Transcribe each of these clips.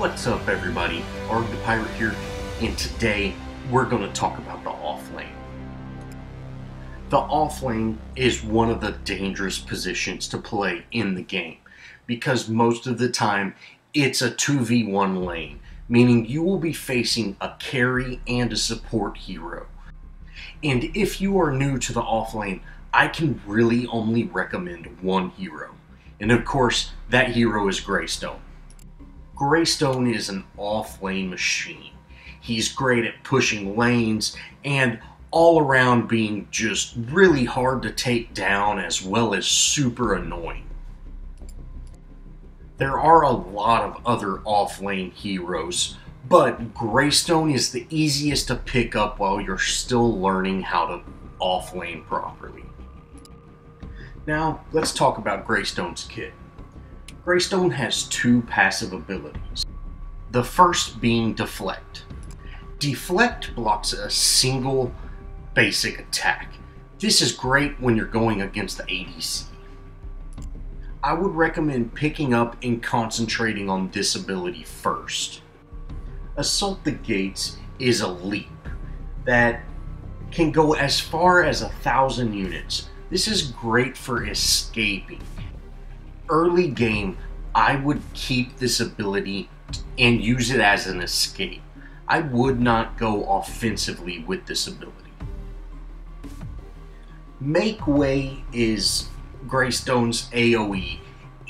What's up, everybody? Arg the Pirate here, and today we're going to talk about the offlane. The offlane is one of the dangerous positions to play in the game because most of the time it's a 2v1 lane, meaning you will be facing a carry and a support hero. And if you are new to the offlane, I can really only recommend one hero, and of course that hero is Greystone. Greystone is an off-lane machine. He's great at pushing lanes and all around being just really hard to take down, as well as super annoying. There are a lot of other off-lane heroes, but Greystone is the easiest to pick up while you're still learning how to off-lane properly. Now, let's talk about Greystone's kit. Greystone has two passive abilities, the first being Deflect. Deflect blocks a single basic attack. This is great when you're going against the ADC. I would recommend picking up and concentrating on this ability first. Assault the Gates is a leap that can go as far as 1,000 units. This is great for escaping. Early game, I would keep this ability and use it as an escape. I would not go offensively with this ability. Makeway is Greystone's AoE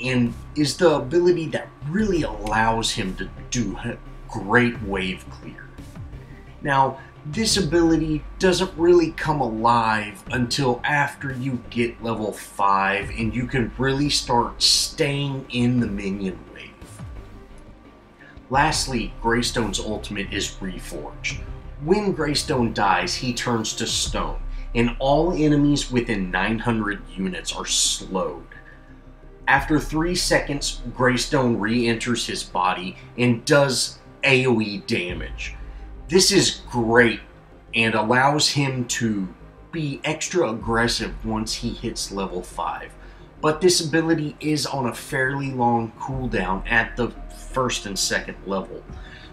and is the ability that really allows him to do a great wave clear. Now, this ability doesn't really come alive until after you get level 5 and you can really start staying in the minion wave. Lastly, Greystone's ultimate is Reforged. When Greystone dies, he turns to stone, and all enemies within 900 units are slowed. After 3 seconds, Greystone re-enters his body and does AoE damage. This is great and allows him to be extra aggressive once he hits level 5, but this ability is on a fairly long cooldown at the first and second level,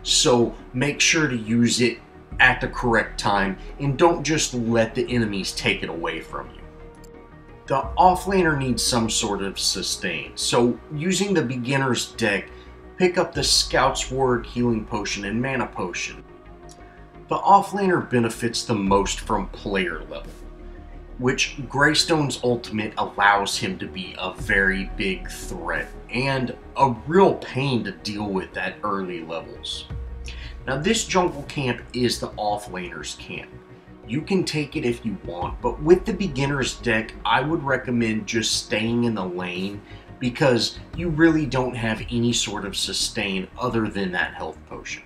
so make sure to use it at the correct time and don't just let the enemies take it away from you. The offlaner needs some sort of sustain, so using the beginner's deck, pick up the Scout's Ward, Healing Potion, and Mana Potion. The offlaner benefits the most from player level, which Greystone's ultimate allows him to be a very big threat and a real pain to deal with at early levels. Now, this jungle camp is the offlaner's camp. You can take it if you want, but with the beginner's deck, I would recommend just staying in the lane because you really don't have any sort of sustain other than that health potion.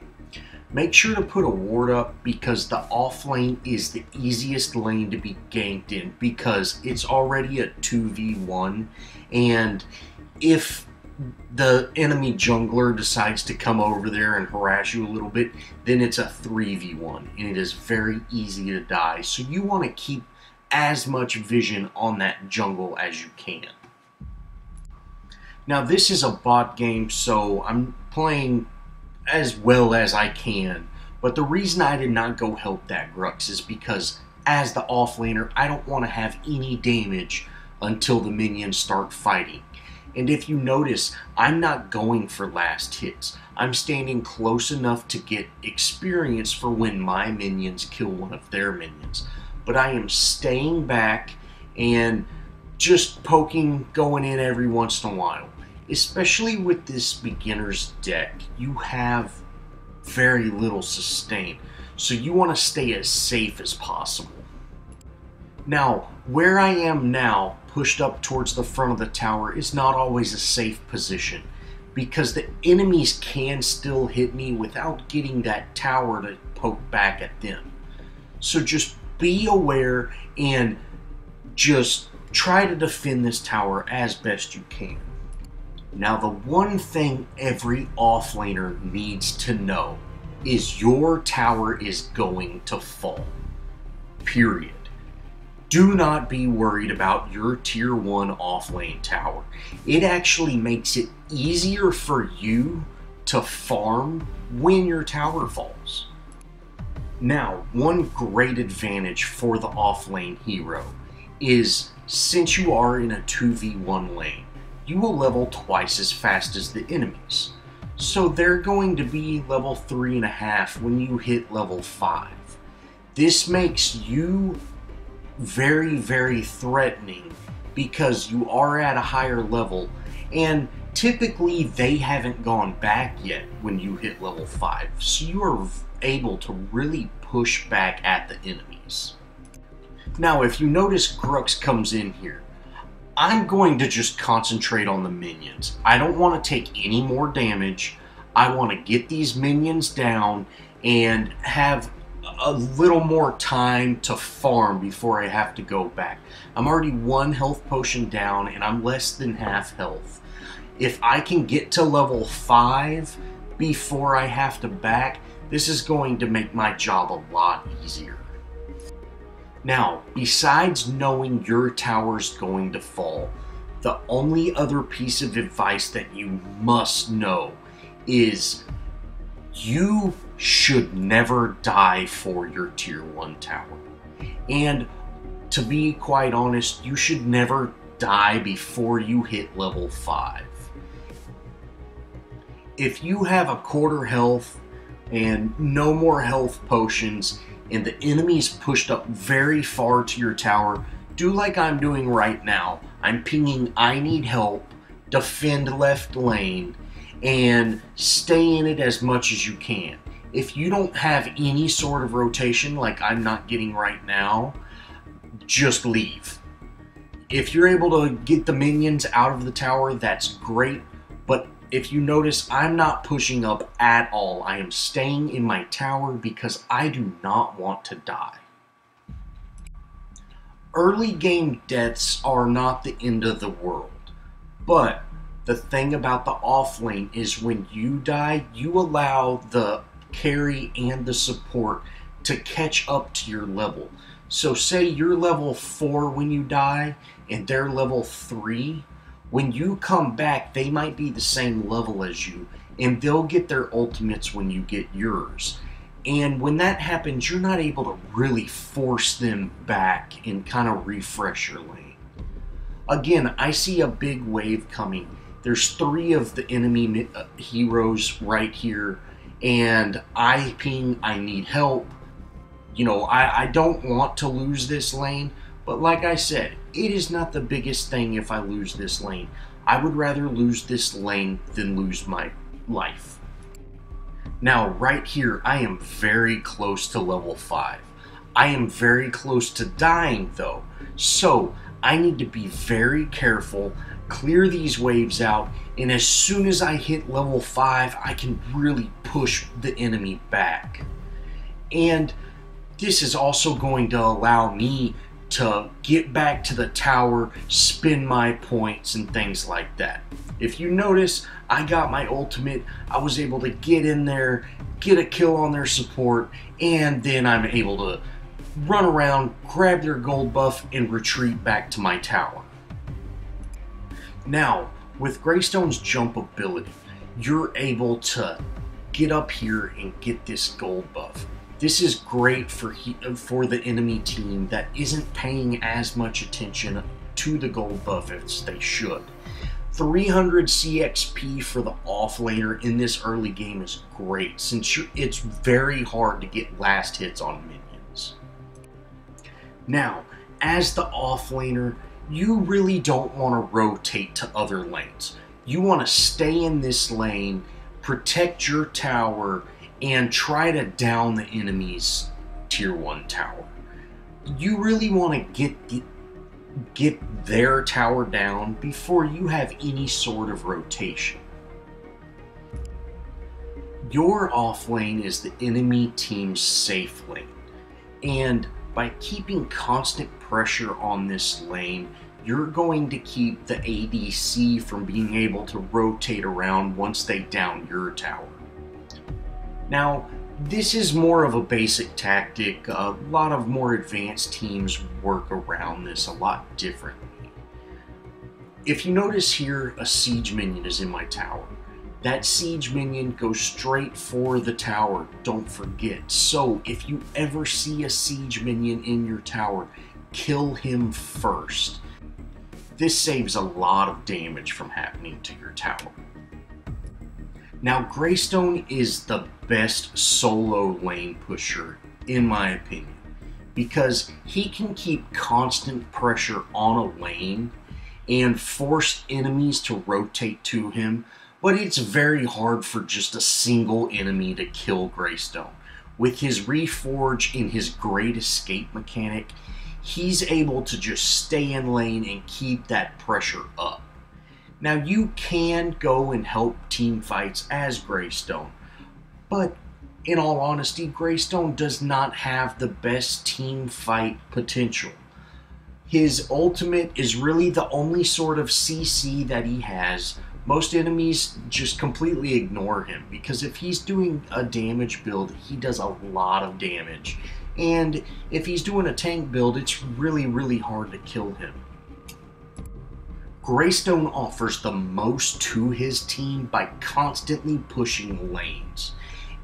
Make sure to put a ward up because the off lane is the easiest lane to be ganked in because it's already a 2v1, and if the enemy jungler decides to come over there and harass you a little bit, then it's a 3v1 and it is very easy to die, so you want to keep as much vision on that jungle as you can. Now, this is a bot game, so I'm playing as well as I can, but the reason I did not go help that Grux is because as the offlaner, I don't want to have any damage until the minions start fighting. And if you notice, I'm not going for last hits. I'm standing close enough to get experience for when my minions kill one of their minions, but I am staying back and just poking, going in every once in a while. Especially with this beginner's deck, you have very little sustain, so you want to stay as safe as possible. Now, where I am now, pushed up towards the front of the tower, is not always a safe position because the enemies can still hit me without getting that tower to poke back at them. So just be aware and just try to defend this tower as best you can. Now, the one thing every offlaner needs to know is your tower is going to fall, period. Do not be worried about your tier 1 offlane tower. It actually makes it easier for you to farm when your tower falls. Now, one great advantage for the off-lane hero is since you are in a 2v1 lane, you will level twice as fast as the enemies. So they're going to be level 3.5 when you hit level 5. This makes you very, very threatening because you are at a higher level, and typically they haven't gone back yet when you hit level 5, so you are able to really push back at the enemies. Now, if you notice, Grux comes in here. I'm going to just concentrate on the minions. I don't want to take any more damage. I want to get these minions down and have a little more time to farm before I have to go back. I'm already one health potion down and I'm less than half health. If I can get to level 5 before I have to back, this is going to make my job a lot easier. Now, besides knowing your tower's going to fall, the only other piece of advice that you must know is you should never die for your tier 1 tower. And to be quite honest, you should never die before you hit level 5. If you have a quarter health and no more health potions, and the enemy's pushed up very far to your tower, do like I'm doing right now. I'm pinging I need help, defend left lane, and stay in it as much as you can. If you don't have any sort of rotation like I'm not getting right now, just leave. If you're able to get the minions out of the tower, that's great, but if you notice, I'm not pushing up at all. I am staying in my tower because I do not want to die. Early game deaths are not the end of the world, but the thing about the off lane is when you die, you allow the carry and the support to catch up to your level. So say you're level 4 when you die and they're level 3. When you come back, they might be the same level as you, and they'll get their ultimates when you get yours. And when that happens, you're not able to really force them back and kind of refresh your lane. Again, I see a big wave coming. There's 3 of the enemy heroes right here, and I ping, I need help. You know, I don't want to lose this lane, but like I said, it is not the biggest thing if I lose this lane. I would rather lose this lane than lose my life. Now, right here, I am very close to level 5. I am very close to dying, though. So, I need to be very careful, clear these waves out, and as soon as I hit level 5, I can really push the enemy back. And this is also going to allow me to get back to the tower, spin my points, and things like that. If you notice, I got my ultimate, I was able to get in there, get a kill on their support, and then I'm able to run around, grab their gold buff, and retreat back to my tower. Now, with Greystone's jump ability, you're able to get up here and get this gold buff. This is great for the enemy team that isn't paying as much attention to the gold buff as they should. 300 CXP for the off-laner in this early game is great, since it's very hard to get last hits on minions. Now, as the off-laner, you really don't want to rotate to other lanes. You want to stay in this lane, protect your tower, and try to down the enemy's tier 1 tower. You really want to get their tower down before you have any sort of rotation. Your off lane is the enemy team's safe lane, and by keeping constant pressure on this lane, you're going to keep the ADC from being able to rotate around once they down your tower. Now, this is more of a basic tactic. A lot of more advanced teams work around this a lot differently. If you notice here, a siege minion is in my tower. That siege minion goes straight for the tower, don't forget. So if you ever see a siege minion in your tower, kill him first. This saves a lot of damage from happening to your tower. Now, Greystone is the best solo lane pusher, in my opinion, because he can keep constant pressure on a lane and force enemies to rotate to him, but it's very hard for just a single enemy to kill Greystone. With his Reforge and his Great Escape mechanic, he's able to just stay in lane and keep that pressure up. Now, you can go and help team fights as Greystone, but in all honesty, Greystone does not have the best team fight potential. His ultimate is really the only sort of CC that he has. Most enemies just completely ignore him, because if he's doing a damage build, he does a lot of damage. And if he's doing a tank build, it's really, really hard to kill him. Greystone offers the most to his team by constantly pushing lanes.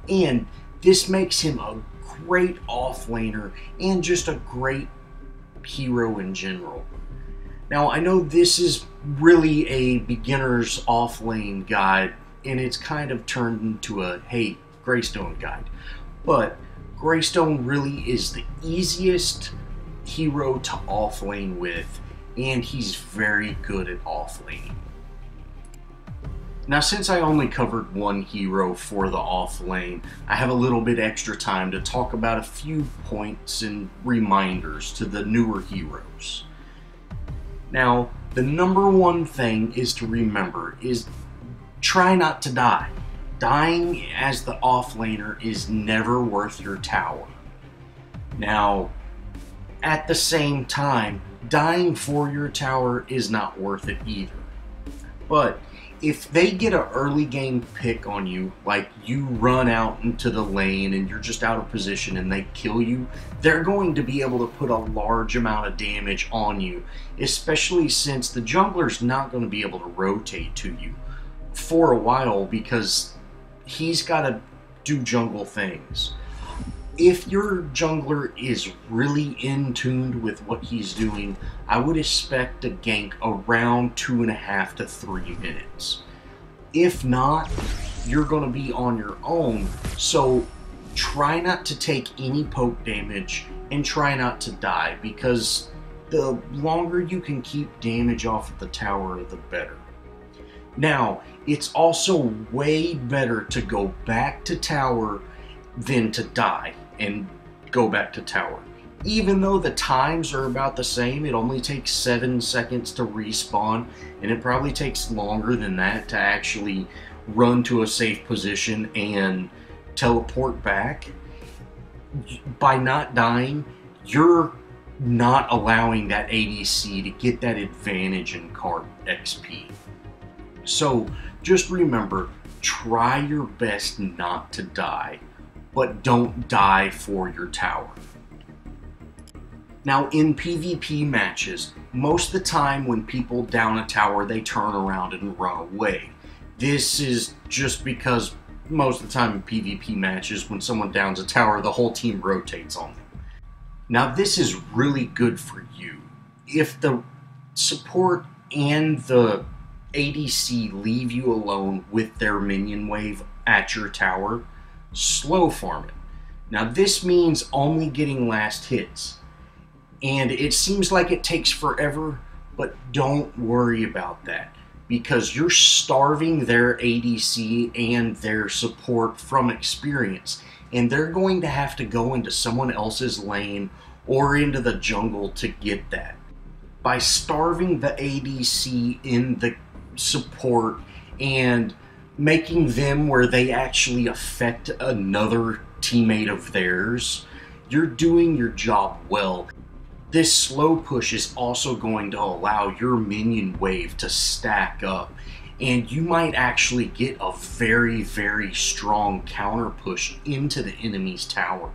And this makes him a great offlaner and just a great hero in general. Now, I know this is really a beginner's offlane guide, and it's kind of turned into a, hey, Greystone guide. But Greystone really is the easiest hero to offlane with, and he's very good at offlaning. Now, since I only covered one hero for the offlane, I have a little bit extra time to talk about a few points and reminders to the newer heroes. Now, the number one thing is to remember is try not to die. Dying as the offlaner is never worth your tower. Now, at the same time, dying for your tower is not worth it either. But if they get an early game pick on you, like you run out into the lane and you're just out of position and they kill you, they're going to be able to put a large amount of damage on you, especially since the jungler's not going to be able to rotate to you for a while because he's got to do jungle things. If your jungler is really in tune with what he's doing, I would expect a gank around 2.5 to 3 minutes. If not, you're going to be on your own, so try not to take any poke damage and try not to die, because the longer you can keep damage off of the tower, the better. Now, it's also way better to go back to tower than to die and go back to tower. Even though the times are about the same, it only takes 7 seconds to respawn, and it probably takes longer than that to actually run to a safe position and teleport back. By not dying, you're not allowing that ADC to get that advantage in card XP. So just remember, try your best not to die, but don't die for your tower. Now, in PvP matches, most of the time when people down a tower, they turn around and run away. This is just because most of the time in PvP matches, when someone downs a tower, the whole team rotates on them. Now, this is really good for you. If the support and the ADC leave you alone with their minion wave at your tower, slow farm it. Now, this means only getting last hits, and it seems like it takes forever, but don't worry about that, because you're starving their ADC and their support from experience, and they're going to have to go into someone else's lane or into the jungle to get that. By starving the ADC in the support and making them where they actually affect another teammate of theirs, you're doing your job well. This slow push is also going to allow your minion wave to stack up, and you might actually get a very, very strong counter push into the enemy's tower.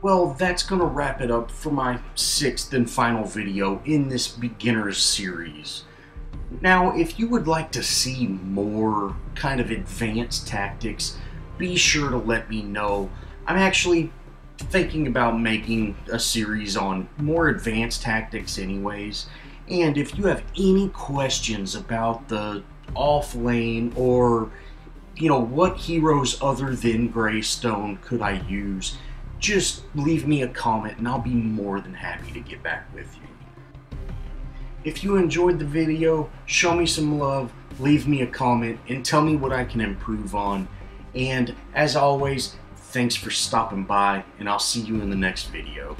Well, that's going to wrap it up for my 6th and final video in this beginner's series. Now, if you would like to see more kind of advanced tactics, be sure to let me know. I'm actually thinking about making a series on more advanced tactics anyways. And if you have any questions about the off lane, or you know, what heroes other than Greystone could I use, just leave me a comment and I'll be more than happy to get back with you. If you enjoyed the video, show me some love, leave me a comment, and tell me what I can improve on. And as always, thanks for stopping by, and I'll see you in the next video.